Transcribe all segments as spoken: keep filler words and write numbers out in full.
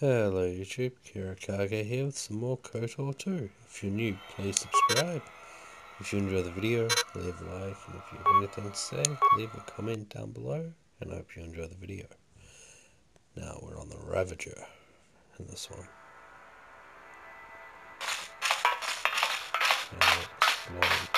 Hello YouTube, Kira Kaga here with some more KOTOR two. If you're new, please subscribe. If you enjoy the video, leave a like, and if you have anything to say, leave a comment down below, and I hope you enjoy the video. Now we're on the Ravager in this one. Now it's blind.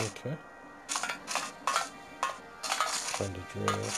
Okay. Kind of drill.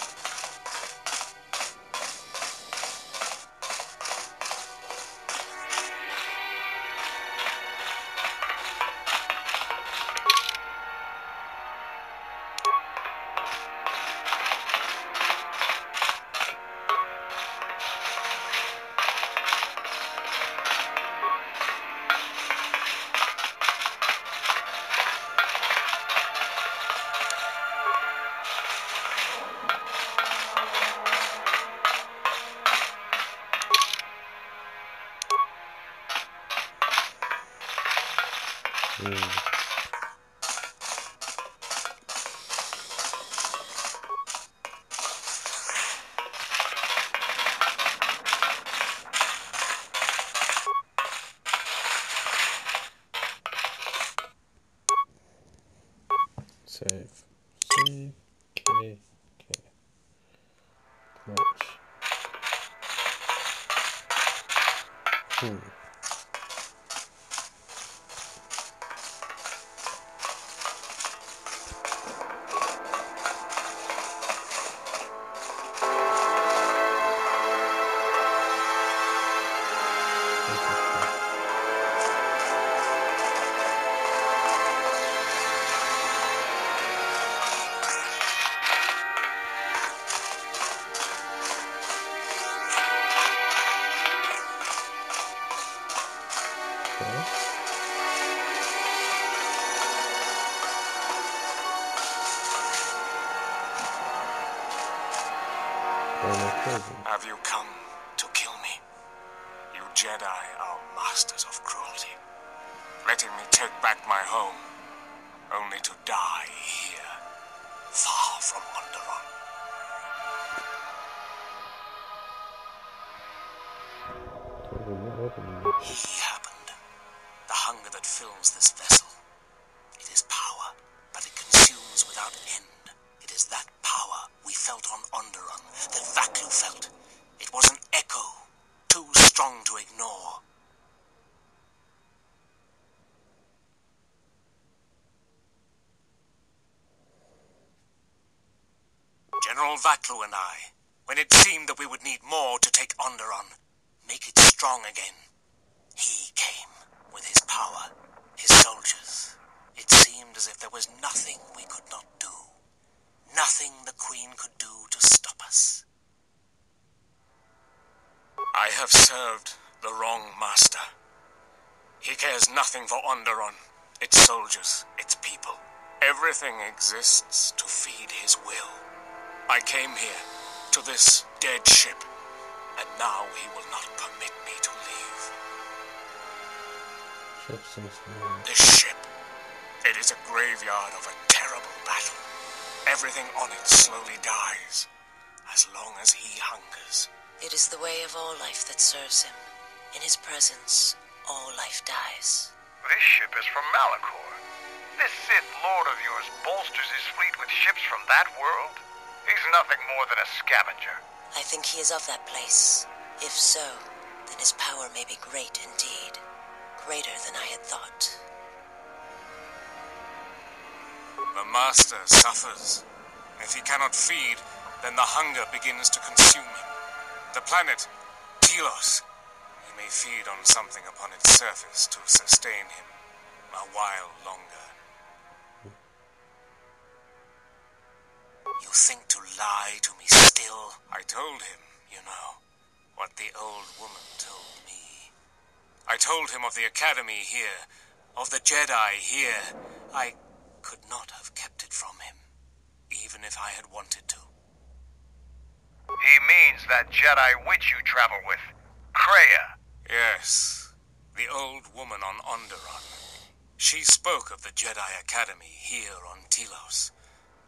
Mm. Save, save, okay, okay, watch. Hmm. Have you come to kill me? You Jedi are masters of cruelty, letting me take back my home, only to die here, far from Onderon. He happened. The hunger that fills this vessel. It is power, but it consumes without end. It is that power we felt on Onderon that Vaklu felt. It was an echo, too strong to ignore. General Vaklu and I, when it seemed that we would need more to take Onderon, make it strong again, he came with his power, his soldiers. It seemed as if there was nothing we could not do. Nothing the Queen could do to stop us. I have served the wrong master. He cares nothing for Onderon, its soldiers, its people. Everything exists to feed his will. I came here, to this dead ship, and now he will not permit me to leave. This ship, it is a graveyard of a terrible battle. Everything on it slowly dies, as long as he hungers. It is the way of all life that serves him. In his presence, all life dies. This ship is from Malachor. This Sith Lord of yours bolsters his fleet with ships from that world. He's nothing more than a scavenger. I think he is of that place. If so, then his power may be great indeed. Greater than I had thought. The master suffers. If he cannot feed, then the hunger begins to consume him. The planet, Telos, he may feed on something upon its surface to sustain him a while longer. You think to lie to me still? I told him, you know, what the old woman told me. I told him of the academy here, of the Jedi here. I... could not have kept it from him. had wanted to. He means that Jedi witch you travel with, Kreia. Yes, the old woman on Onderon. She spoke of the Jedi Academy here on Telos,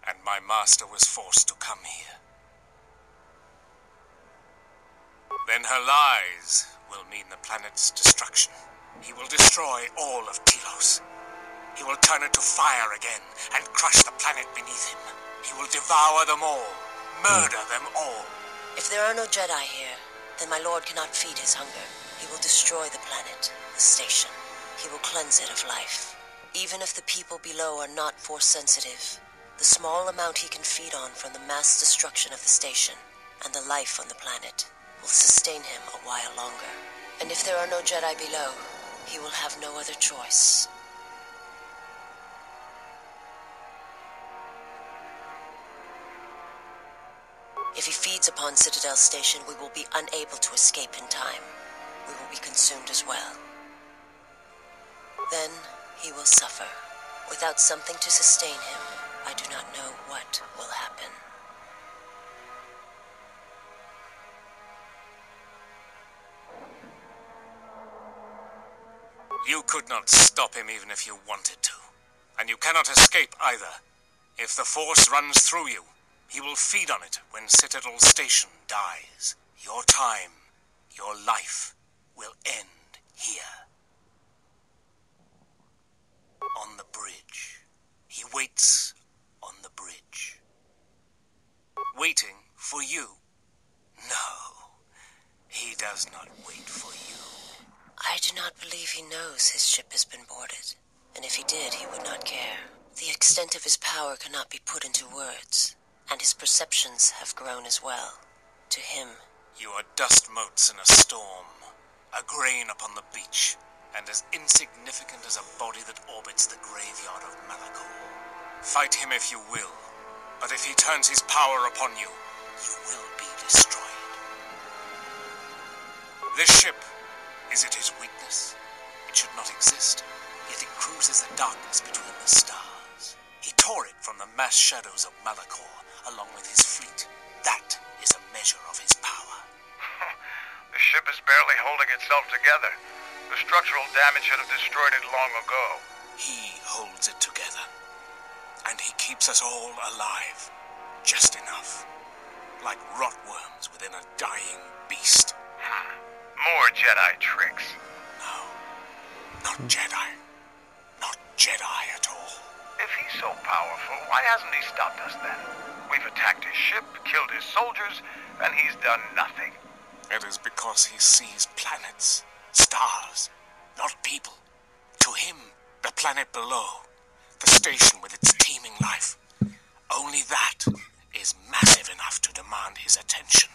and my master was forced to come here. Then her lies will mean the planet's destruction. He will destroy all of Telos. He will turn it to fire again and crush the planet beneath him. He will devour them all, murder them all. If there are no Jedi here, then my lord cannot feed his hunger. He will destroy the planet, the station. He will cleanse it of life. Even if the people below are not force sensitive, the small amount he can feed on from the mass destruction of the station and the life on the planet will sustain him a while longer. And if there are no Jedi below, he will have no other choice. If he feeds upon Citadel Station, we will be unable to escape in time. We will be consumed as well. Then he will suffer. Without something to sustain him, I do not know what will happen. You could not stop him even if you wanted to. And you cannot escape either. If the Force runs through you, he will feed on it when Citadel Station dies. Your time, your life, will end here. On the bridge. He waits on the bridge. Waiting for you. No, he does not wait for you. I do not believe he knows his ship has been boarded. And if he did, he would not care. The extent of his power cannot be put into words. And his perceptions have grown as well. To him, you are dust motes in a storm, a grain upon the beach, and as insignificant as a body that orbits the graveyard of Malachor. Fight him if you will, but if he turns his power upon you, you will be destroyed. This ship, is it his weakness? It should not exist, yet it cruises the darkness between the stars. He tore it from the mass shadows of Malachor, along with his fleet. That is a measure of his power. The ship is barely holding itself together. The structural damage should have destroyed it long ago. He holds it together. And he keeps us all alive. Just enough. Like rotworms within a dying beast. More Jedi tricks. No. Not Jedi. Not Jedi at all. If he's so powerful, why hasn't he stopped us then? We've attacked his ship, killed his soldiers, and he's done nothing. It is because he sees planets, stars, not people. To him, the planet below, the station with its teeming life, only that is massive enough to demand his attention.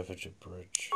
over to bridge.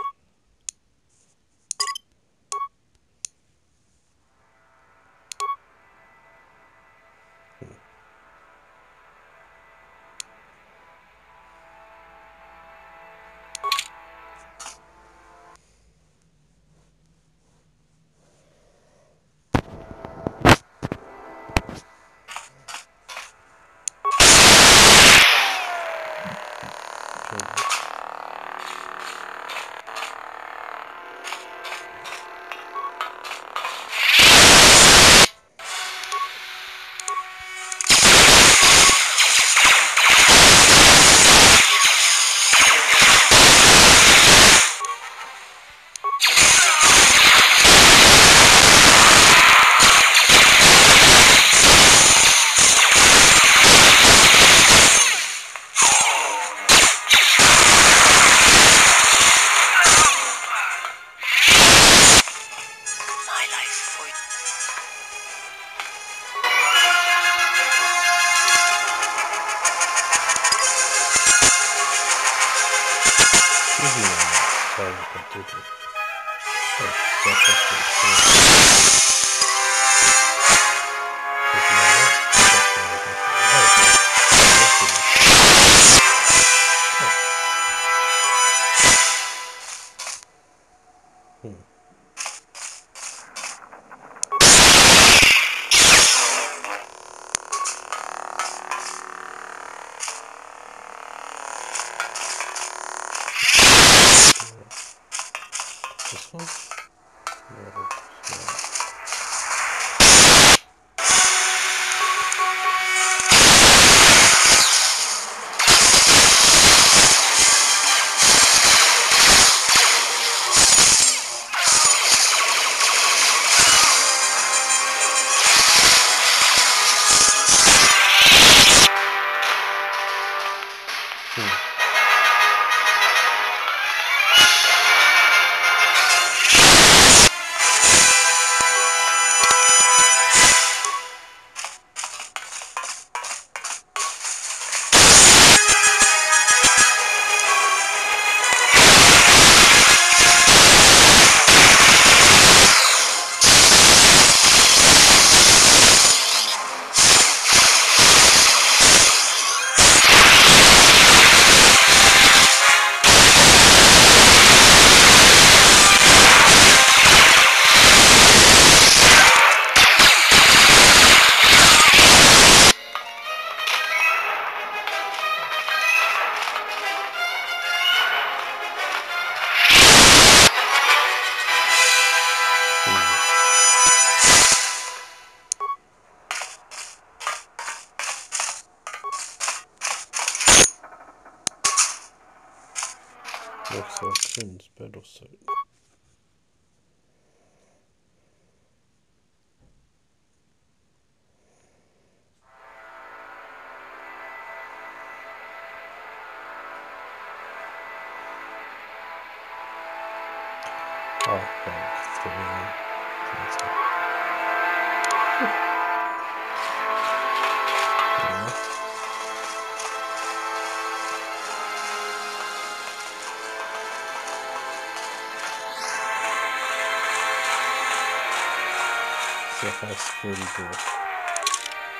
That's pretty cool.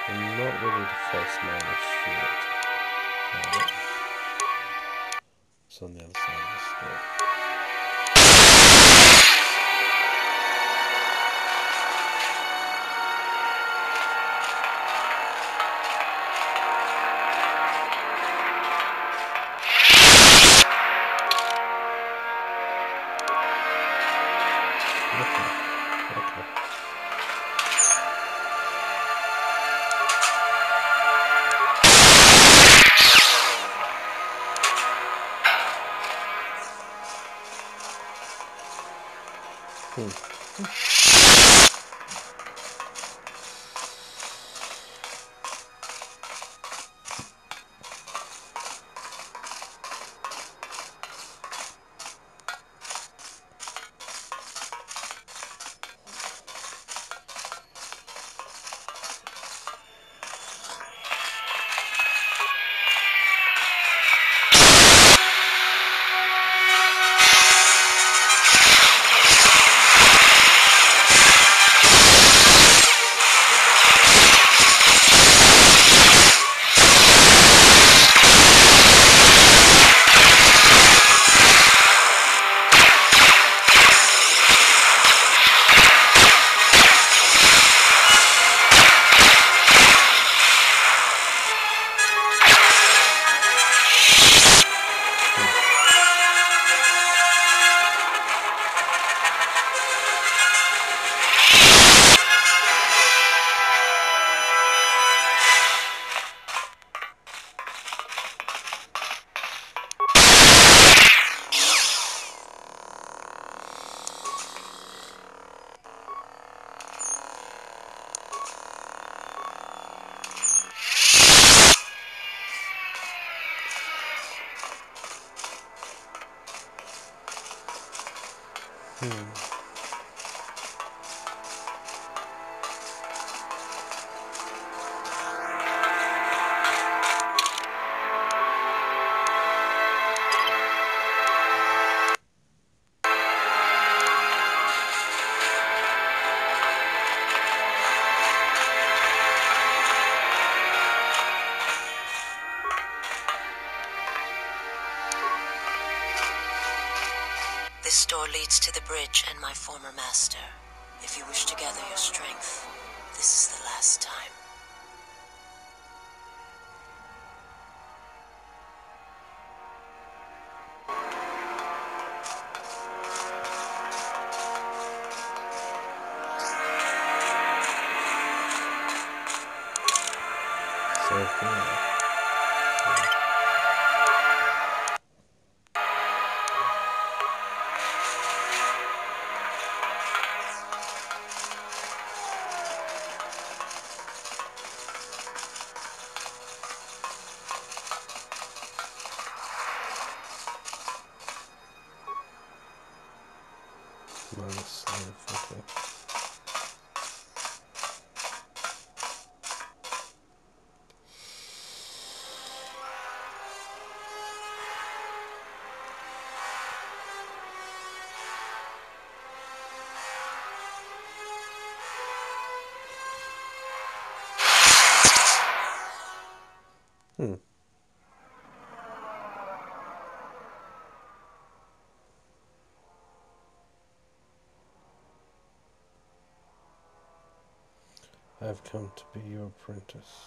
I'm not ready to face my shit. Alright. It's on the other side of the store. This door leads to the bridge and my former master. If you wish to gather your strength, this is the last time. Hmm. I have come to be your apprentice.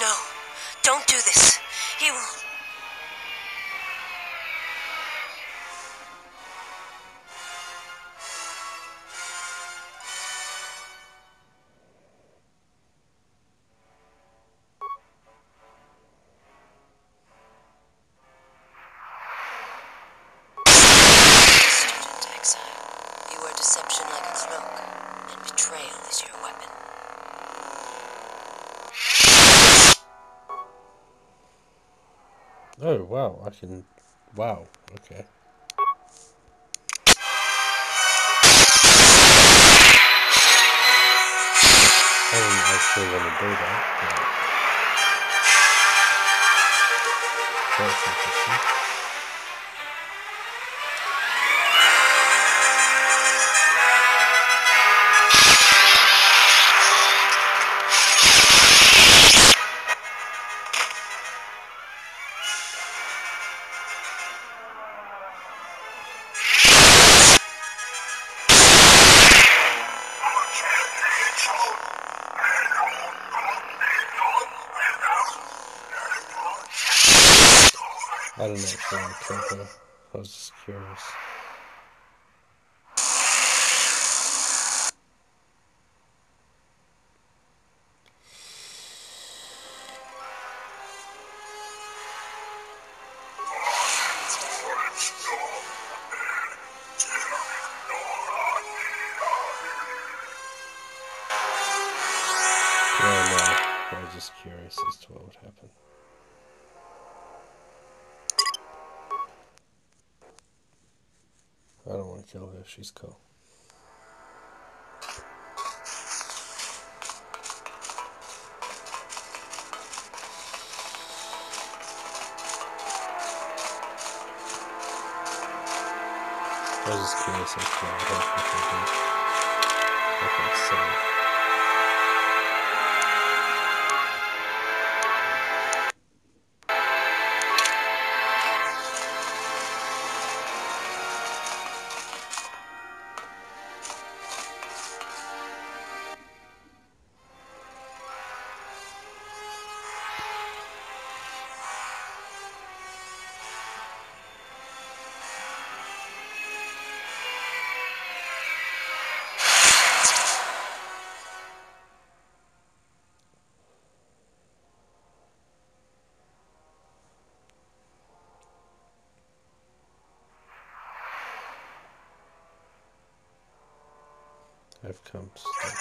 No, don't do this. He will... Oh, wow, I can... wow, okay. I didn't actually want to do that, but... that's interesting. I don't know if I can tell, I was just curious. No, no, I was just curious as to what would happen. I don't want to kill her, she's cool. I was just curious as to what happened. Okay, so... I've come to stop this.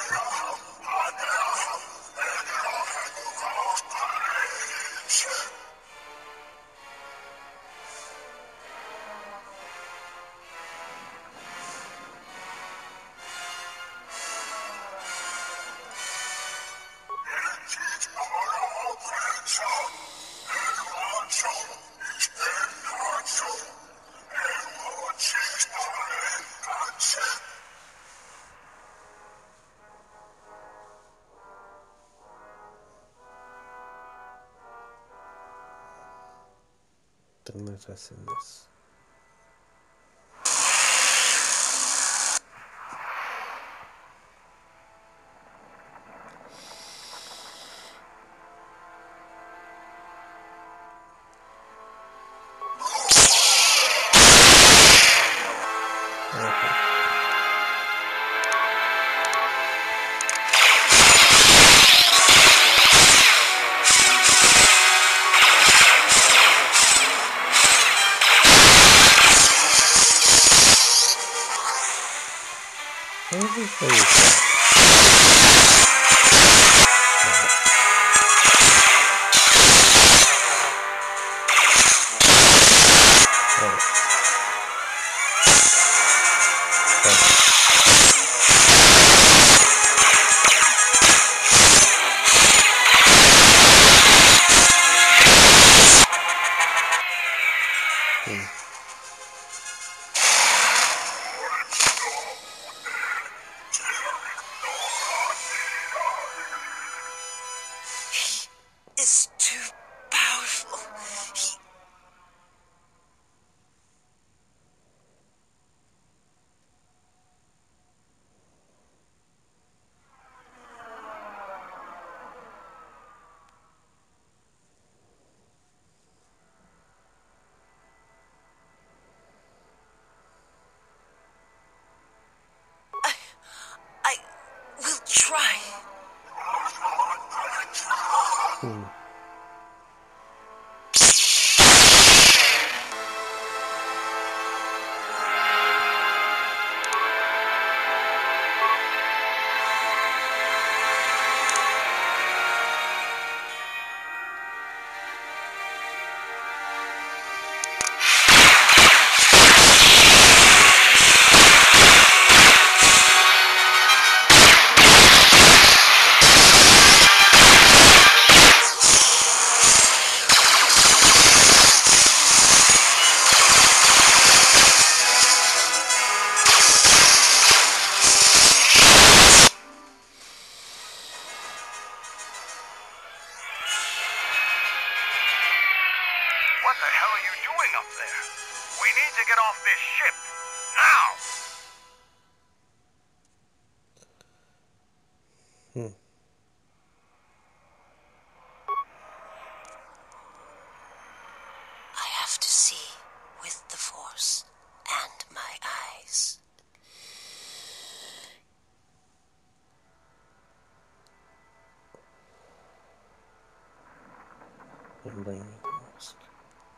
that'll let us in this.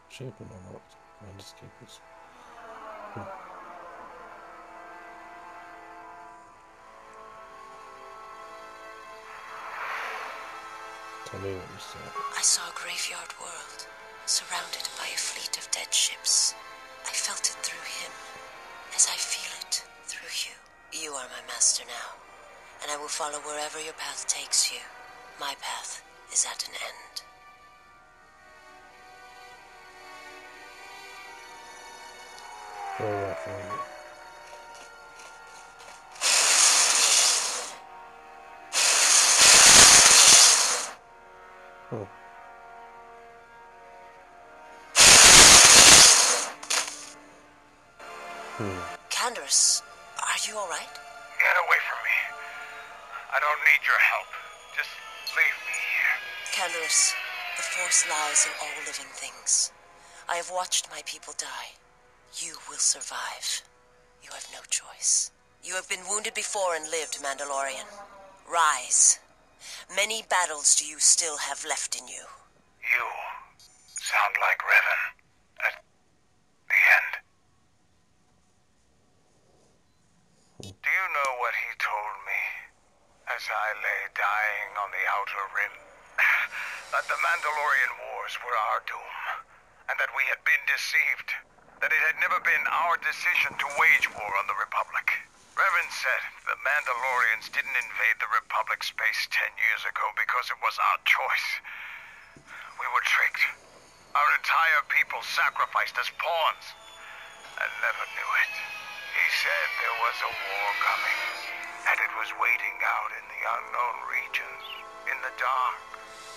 Shape or not, landscapers. Hmm. Tell me what you saw. I saw a graveyard world, surrounded by a fleet of dead ships. I felt it through him, as I feel it through you. You are my master now, and I will follow wherever your path takes you. My path is at an end. Alright, fine. Candorus, are you alright? Get away from me. I don't need your help. Just leave me here. Candorus, the Force lies in all living things. I have watched my people die. You will survive. You have no choice. You have been wounded before and lived, Mandalorian. Rise. Many battles do you still have left in you. You sound like Revan at the end. Do you know what he told me as I lay dying on the Outer Rim? That the Mandalorian wars were our doom, and that we had been deceived. That it had never been our decision to wage war on the Republic. Revan said the Mandalorians didn't invade the Republic space ten years ago because it was our choice. We were tricked. Our entire people sacrificed as pawns. I never knew it. He said there was a war coming, and it was waiting out in the unknown regions, in the dark,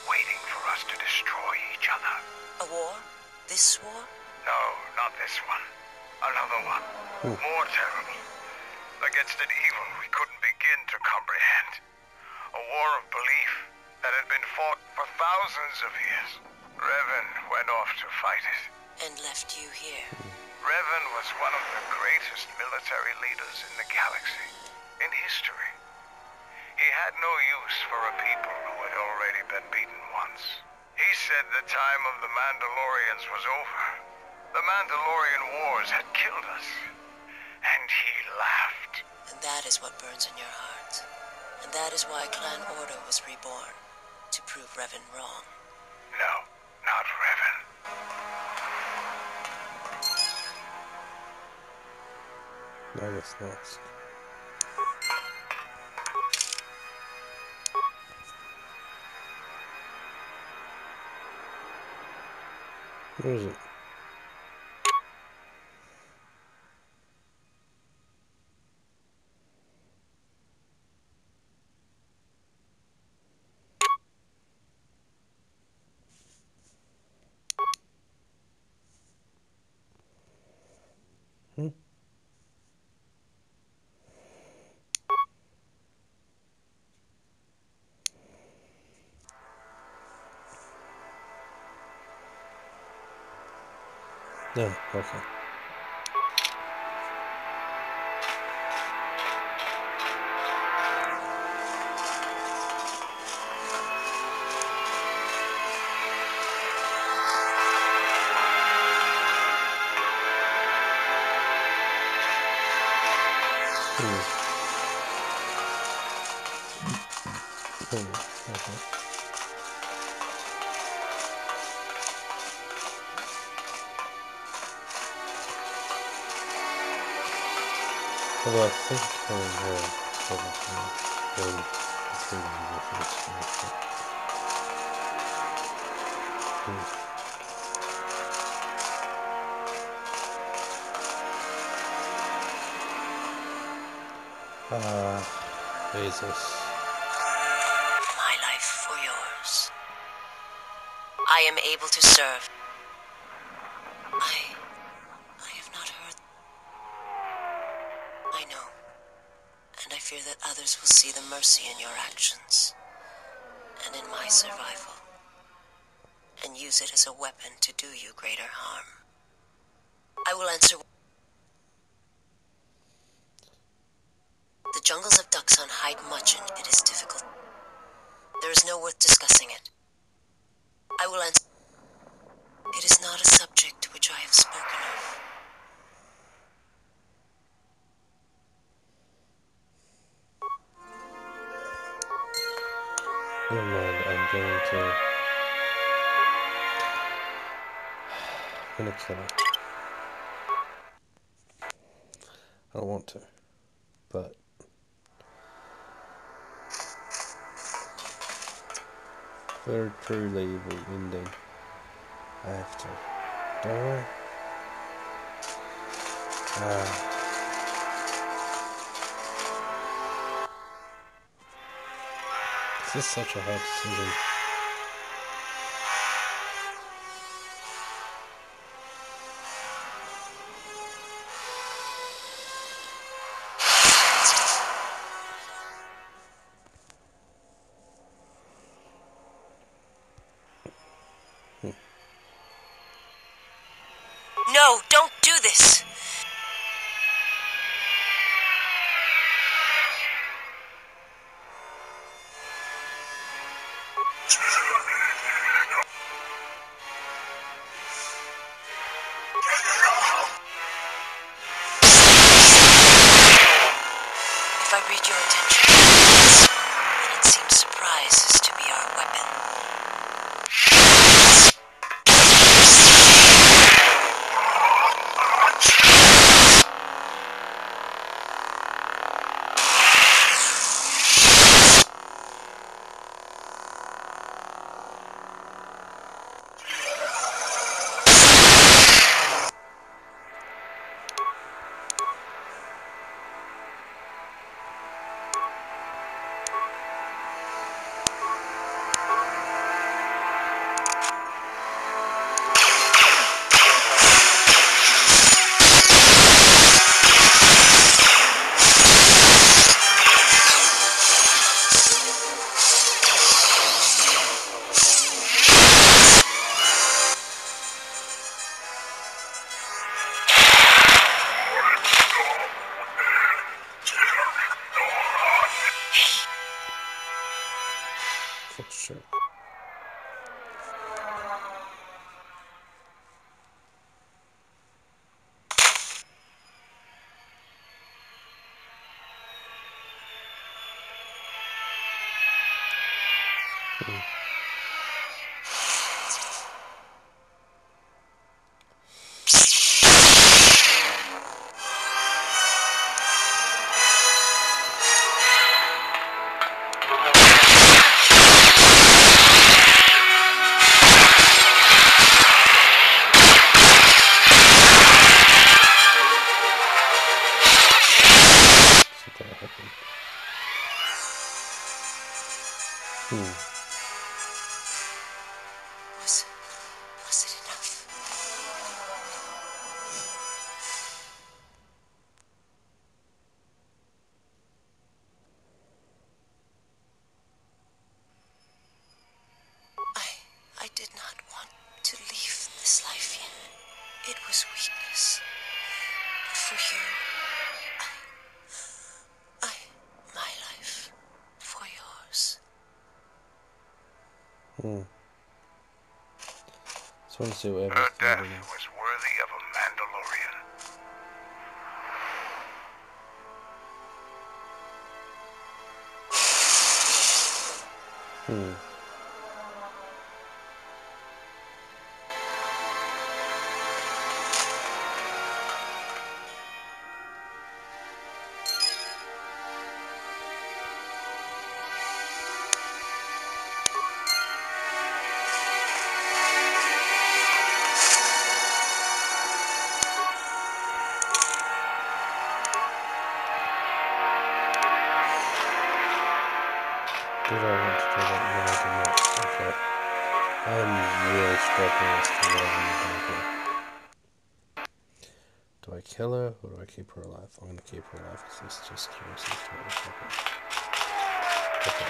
waiting for us to destroy each other. A war? This war? Not this one. Another one. Ooh. More terrible. Against an evil we couldn't begin to comprehend. A war of belief that had been fought for thousands of years. Revan went off to fight it. And left you here. Revan was one of the greatest military leaders in the galaxy. In history. He had no use for a people who had already been beaten once. He said the time of the Mandalorians was over. The Mandalorian wars had killed us. And he laughed. And that is what burns in your heart. And that is why Clan Ordo was reborn. To prove Revan wrong. No, not Revan. That is nice. Where is it? Hmm? No, okay. Hmm. Hmm. Okay. Although I think I'm going to continue with this one. Ah, Jesus. My life for yours. I am able to serve. I... that others will see the mercy in your actions, and in my survival, and use it as a weapon to do you greater harm. I will answer... The jungles of Duxon hide much and it is difficult. There is no worth discussing it. I will answer... It is not a subject which I have spoken of. Never mind, I'm going to... I'm gonna kill her. I don't want to, but... For a truly evil ending, I have to... Don't I? Ah... Uh, This is such a hard decision. Hmm. No, don't do this. Thank you. sure. Her death was worthy of a Mandalorian. Hmm. Kill her, or do I keep her alive? I'm gonna keep her alive because it's just curious. Okay.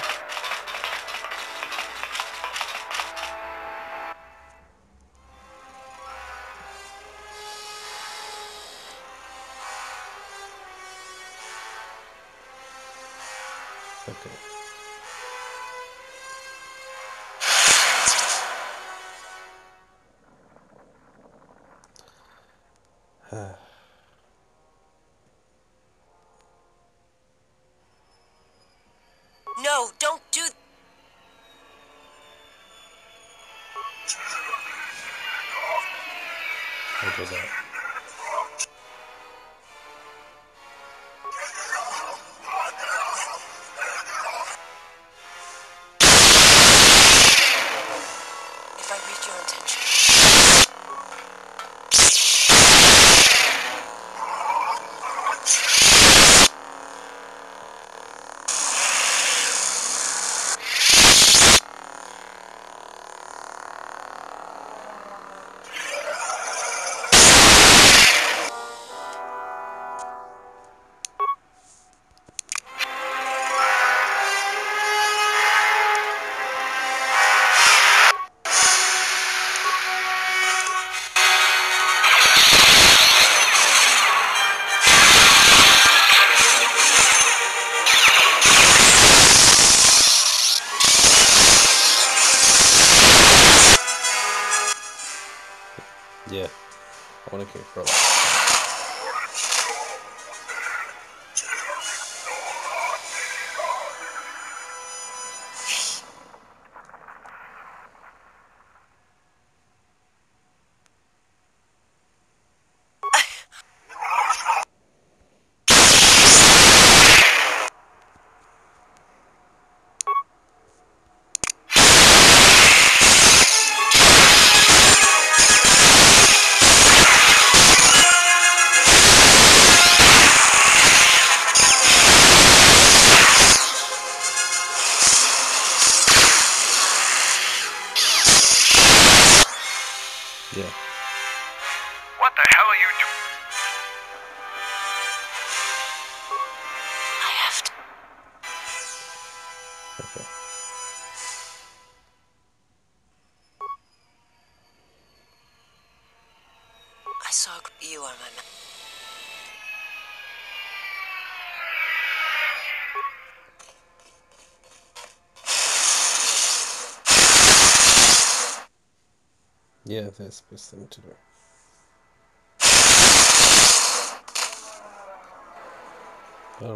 Yeah, that's the best thing to do.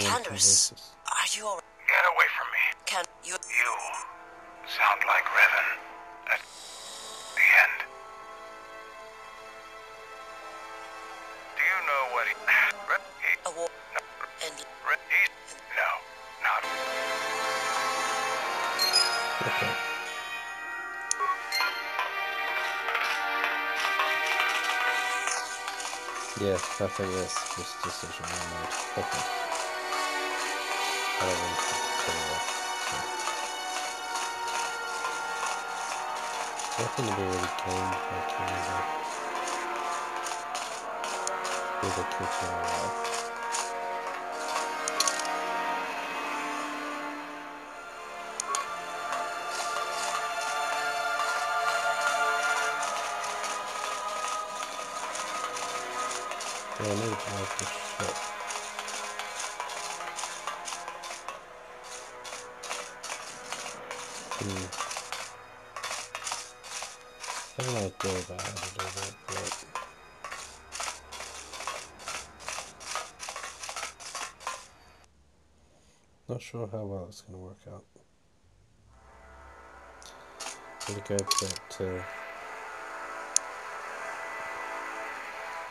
Candorous, are you all right? Get away from me. Can you? You sound like Revan at the end. Do you know what he... he a war... No. And... He... No, not... Okay. Yeah, I think that's this decision I made. Okay. I don't want to turn it off. So. Nothing to do with the game, I can either. With a kitchen or not. Yeah, I need to buy this shop. Hmm. I have no idea about how to do that, but... Not sure how well it's going to work out. I'm going to go back to...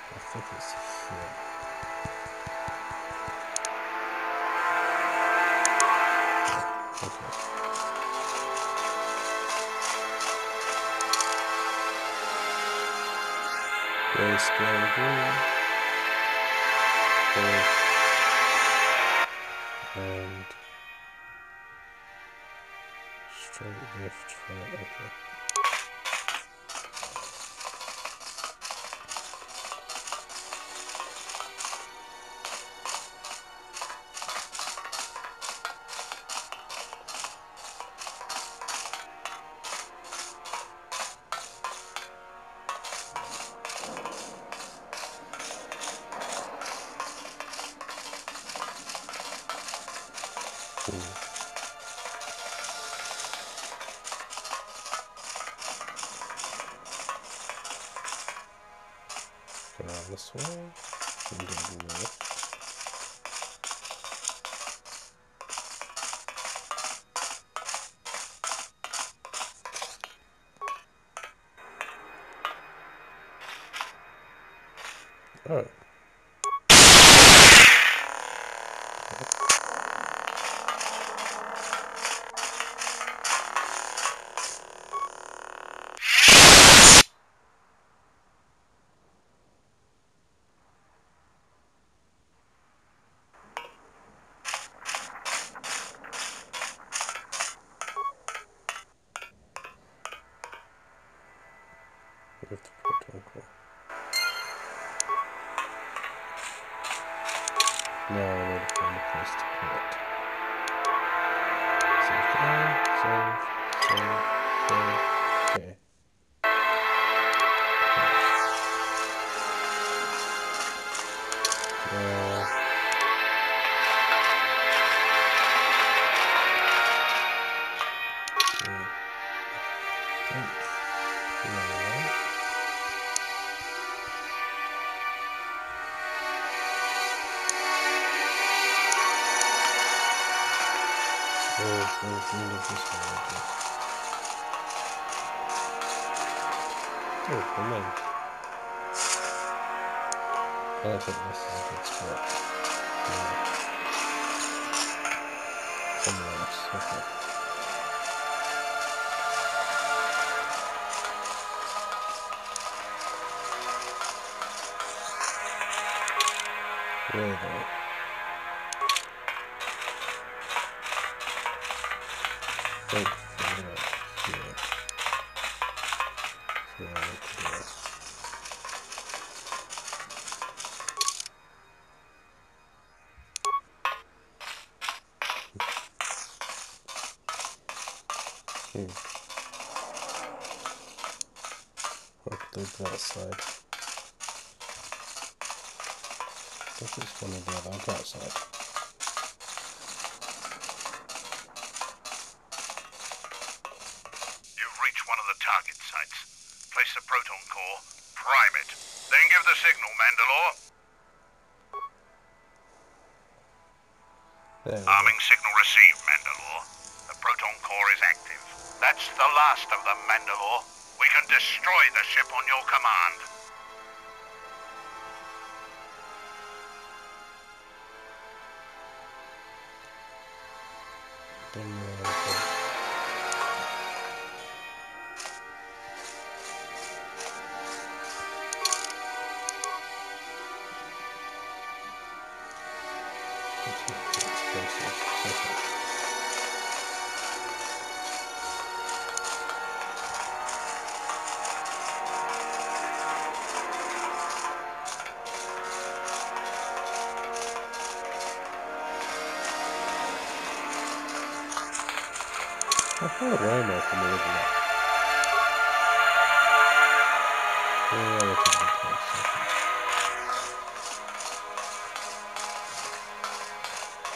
I think it's here. Let's go green. And straight left, right, okay. This way, and go to the left. All right. Now I need to find a place to put it. Save there, save, save, save, okay. Now... Okay. I think now... There's the end of this one, okay. Oh, come on. I don't think this is a good spot. No. Somewhere else, okay. There we go. Oh, right here. So I need to do this. Okay. I'll do that side. I think it's one of the other. I'll go outside. Place the proton Arming signal received, Mandalore. The proton core is active. That's the last of them, Mandalore. We can destroy the ship on your command. I had a Rhino from the original.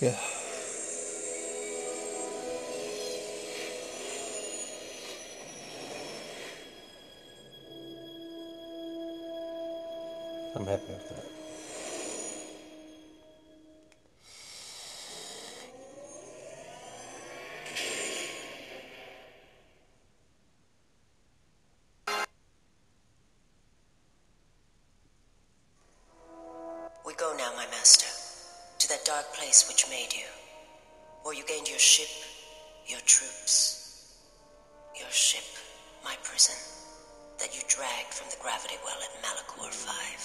Yeah, I look at that for a second. Oh. Hmm. Yeah. I'm happy with that. Which made you, or you gained your ship, your troops, your ship, my prison, that you dragged from the gravity well at Malachor five.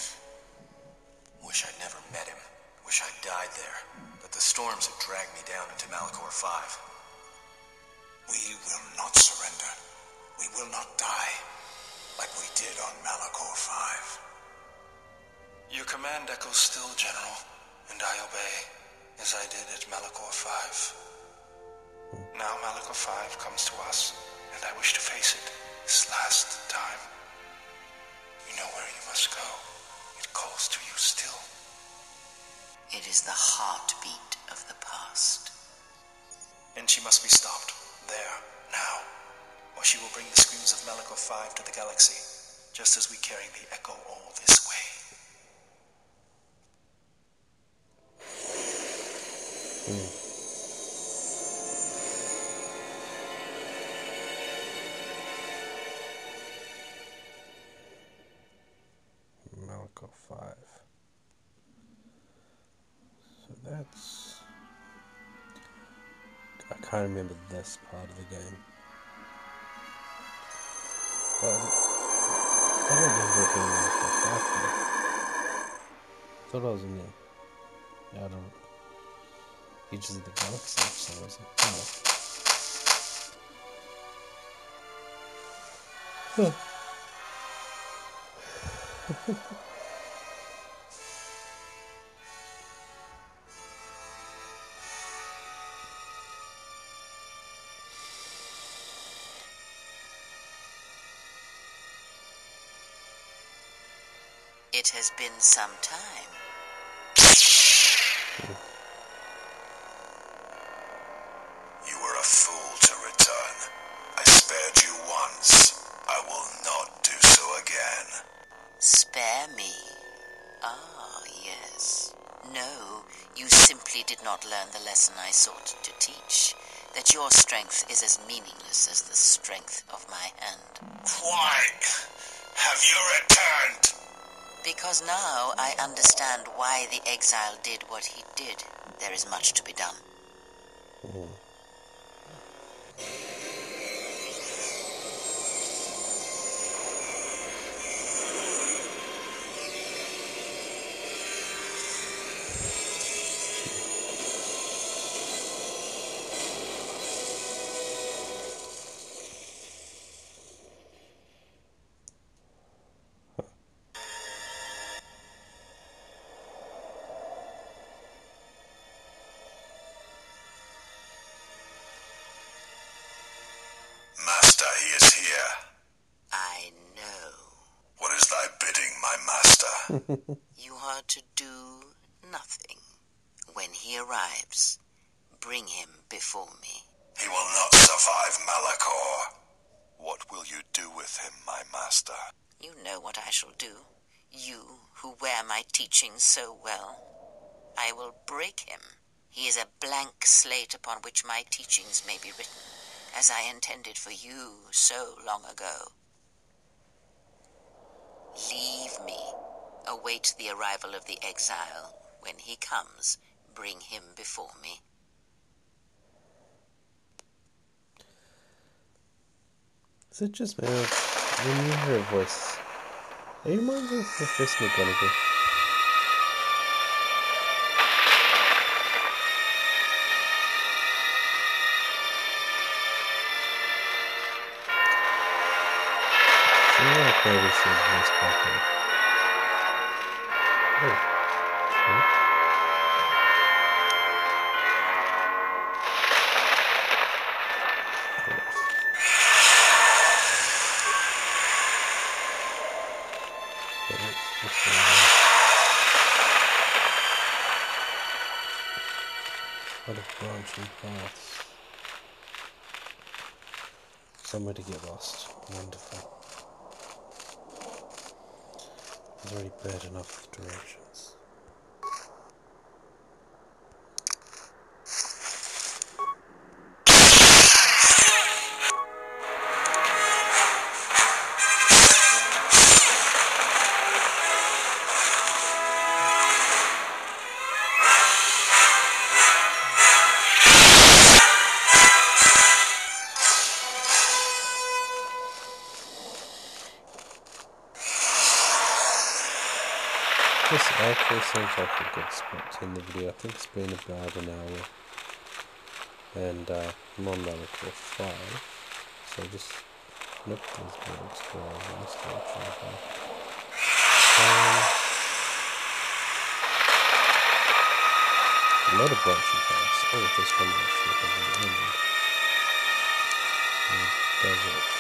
Wish I'd never met him, wish I'd died there, but the storms have dragged me down into Malachor five. We will not surrender, we will not die, like we did on Malachor five. Your command echoes still, General, and I obey. As I did at Malachor five. Now Malachor five comes to us, and I wish to face it this last time. You know where you must go. It calls to you still. It is the heartbeat of the past. And she must be stopped, there, now, or she will bring the screams of Malachor five to the galaxy, just as we carry the echo all this way. Mm. Malachor five. So that's... I can't remember this part of the game. Well, I don't remember it being Malachor five. Thought I was in there. Yeah, I don't... Ages of the Galaxy, so I was like, oh. Huh. It has been some time. Me. Ah, No, you simply did not learn the lesson I sought to teach. That your strength is as meaningless as the strength of my hand. Why have you returned? Because now I understand why the exile did what he did. There is much to be done. Mm. You are to do nothing. When he arrives, bring him before me. He will not survive, Malachor. What will you do with him, my master? You know what I shall do. You, who wear my teaching so well. I will break him. He is a blank slate upon which my teachings may be written, as I intended for you so long ago. Leave me. Await the arrival of the exile. When he comes, bring him before me. Is it just me? When you hear a voice, it reminds me of the first McGonagall. So I'm going to play this as a voice back. Oh. Huh? Oh. Okay, that's just, uh... what a branching path. Somewhere to get lost. Wonderful. It's already bad enough with directions. This actually seems like a good spot to end the video. I think it's been about an hour. And uh, I'm on Malachor five. So just... Nope, there's no explorer. I'm just going to try that. A lot of branching paths. Oh, this one actually doesn't end. It doesn't.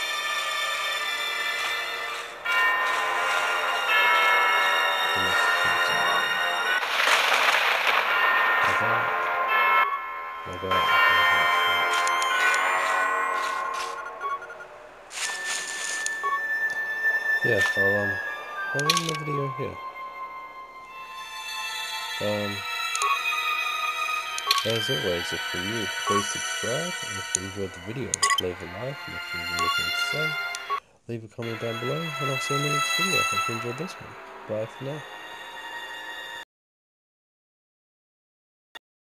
Yeah, I'll, um, I'll end the video here. Um, as always, if you're new, please subscribe, and if you enjoyed the video, leave a like, and if you have anything to say, leave a comment down below, and I'll see you in the next video. I hope you enjoyed this one. Bye for now.